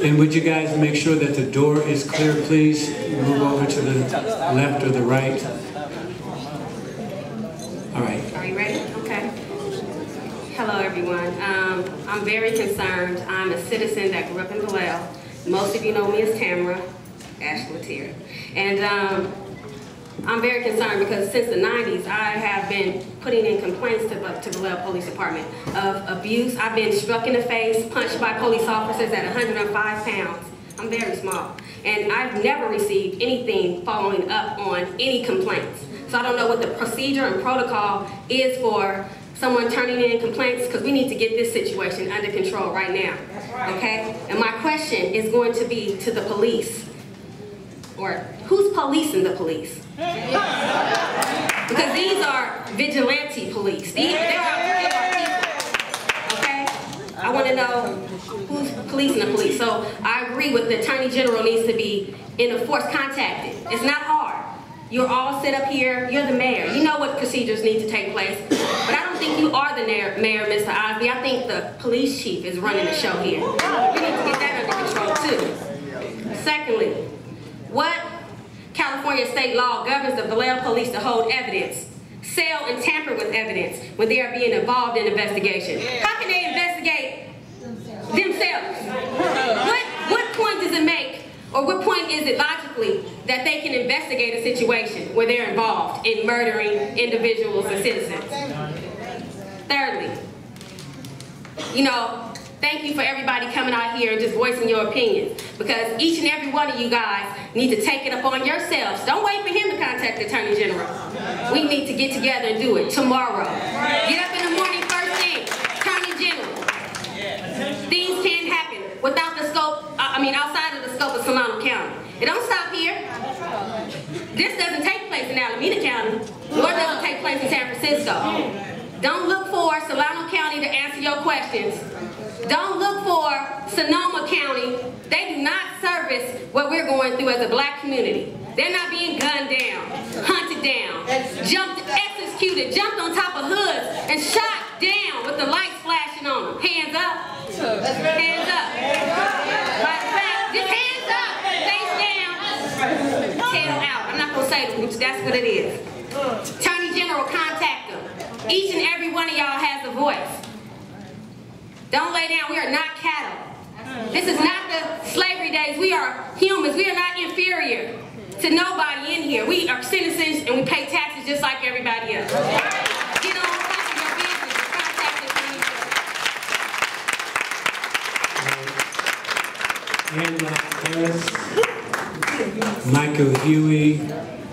And would you guys make sure that the door is clear, please? Move over to the left or the right. All right. Are you ready? Okay. Hello, everyone. I'm very concerned. I'm a citizen that grew up in Vallejo. Most of you know me as Tamara Ashletarian. And I'm very concerned because since the 90s, I have been putting in complaints to the Vallejo Police Department of abuse. I've been struck in the face, punched by police officers at 105 pounds. I'm very small. And I've never received anything following up on any complaints. So I don't know what the procedure and protocol is for someone turning in complaints, because we need to get this situation under control right now. That's right. Okay? And my question is going to be to the police. Or who's policing the police? Because these are vigilante police. These are people. Okay? I want to know who's policing the police. So I agree with the Attorney General needs to be in a force contacted. It's not hard. You're all set up here. You're the mayor. You know what procedures need to take place. But I don't think you are the mayor, Mr. Osby. I think the police chief is running the show here. We need to get that under control, too. Secondly, what California state law governs the Vallejo police to hold evidence, sell and tamper with evidence when they are being involved in investigation? How can they investigate themselves? What point does it make, or what point is it logically that they can investigate a situation where they're involved in murdering individuals and citizens? Thirdly, you know, thank you for everybody coming out here and just voicing your opinions, because each and every one of you guys need to take it upon yourselves. Don't wait for him to contact the Attorney General. We need to get together and do it tomorrow. Get up in the morning first thing, Attorney General. Things can't happen without the scope, outside of the scope of Solano County. It don't stop here. This doesn't take place in Alameda County, nor does it take place in San Francisco. Don't look for Solano County to answer your questions. Don't look for Sonoma County. They do not service what we're going through as a black community. They're not being gunned down, hunted down, jumped, executed, jumped on top of hoods, and shot down with the lights flashing on them. Hands up. Hands up. Just hands up. Face down. Tail out. I'm not going to say it, which that's what it is. Attorney General, contact them. Each and every one of y'all has a voice. Don't lay down. We are not cattle. This is not the slavery days. We are humans. We are not inferior to nobody in here. We are citizens and we pay taxes just like everybody else. All right? Get on top of your business. Contact the community. And Michael Huey.